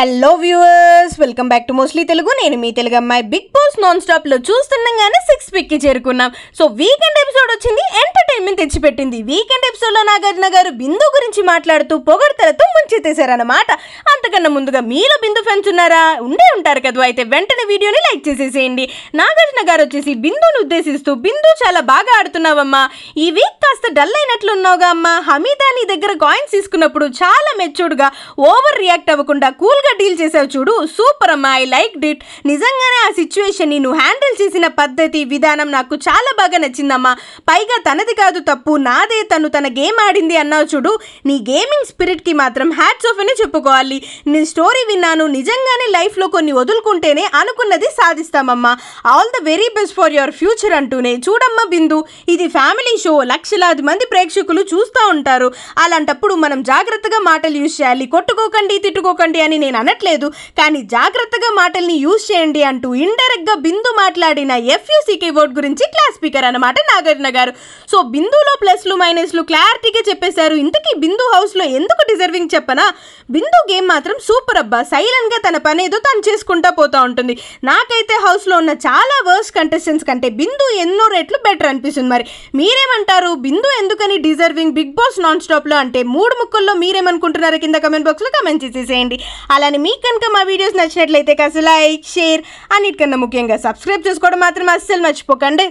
hello viewers welcome back to mostly Telugu నేను మీ తెలుగు అమ్మాయి బిగ్ బాస్ నాన్ స్టాప్ లో చూస్తున్నాంగానే 6 వీక్ కి చేరుకున్నాం సో వీకెండ్ ఎపిసోడ్ వచ్చింది ఎంటర్‌టైన్మెంట్ తెచ్చి పెట్టింది వీకెండ్ ఎపిసోడ్ లో నాగార్జున గారు బిందు గురించి మాట్లాడుతూ పొగడతలతో ముంచెతేశారు అన్నమాట అంతకన్నా ముందుగా మీలో బిందు ఫ్యాన్స్ ఉన్నారా ఉండే ఉంటారు కదా అయితే వెంటనే వీడియోని లైక్ చేసేసేయండి నాగార్జున గారు వచ్చేసి బిందును ఉద్దేశిస్తూ బిందు చాలా బాగా ఆడుతున్నావమ్మా ఈ వీక్ కాస్త డల్ అయినట్లు ఉన్నావుగా అమ్మా హమీదాని దగ్గర కాయిన్స్ తీసుకున్నప్పుడు చాలా మెచ్యూర్డ్ గా ఓవర్ రియాక్ట్ అవ్వకుండా కూల్ డీల్ చేసావు చూడు సూపర్ అమ్మా ఐ లైక్ డిట్ నిజంగానే ఆ సిచ్యువేషన్ ని నువ్వు హ్యాండిల్ చేసిన పద్ధతి విధానం నాకు చాలా బాగా నచ్చిందమ్మా పైగా తనది కాదు తప్పు నాదే తను తన గేమ్ ఆడింది అన్నావు చూడు నీ గేమింగ్ స్పిరిట్కి మాత్రం హ్యాట్స్ ఆఫ్ అని చెప్పుకోవాలి నీ స్టోరీ విన్నాను నిజంగానే లైఫ్లో కొన్ని వదులుకుంటేనే అనుకున్నది సాధిస్తామమ్మా all the very best for your future అంటూనే చూడమ్మా బిందు ఇది ఫ్యామిలీ షో లక్షలాది మంది ప్రేక్షకులు చూస్తూ ఉంటారు అలాంటప్పుడు మనం జాగ్రత్తగా మాటలు యూజ్ చేయాలి కొట్టుకోకండి తిట్టుకోకండి అని నేను అనట్లేదు కానీ జాగ్రత్తగా మాటల్ని యూజ్ చేయండి అంటూ ఇండైరెక్ట్ గా బిందు మాట్లాడిన ఎఫ్యూసీకే వర్డ్ గురించి క్లాస్ స్పీకర్ అనమాట నాగార్జున గారు సో బిందులో ప్లస్లు మైనస్లు క్లారిటీగా చెప్పేశారు ఇంతకీ బిందు హౌస్ లో ఎందుకు డిజర్వింగ్ చెప్పనా బిందు గేమ్ మాత్రం సూపర్ అబ్బా సైలెంట్ గా తన పని ఏదో తను చేసుకుంటా పోతా ఉంటుంది నాకైతే హౌస్ లో ఉన్న చాలా వర్స్ కంటెస్టెంట్స్ కంటే బిందు ఎన్నో రేట్లు బెటర్ అనిపిస్తుంది మరి మీరేమంటారు బిందు ఎందుకని deserving Bigg Boss non stop లో అంటే మూడు ముక్కల్లో మీరేమనుకుంటున్నారో కింద కమెంట్ బాక్స్ లో కమెంట్ చేసేసేయండి అలానే మీకు కనుక మా వీడియోస్ నచ్చినట్లయితే కాస్త లైక్ షేర్ అన్నిటికన్నా ముఖ్యంగా సబ్స్క్రైబ్ చేసుకోవడం మాత్రం అస్సలు మర్చిపోకండి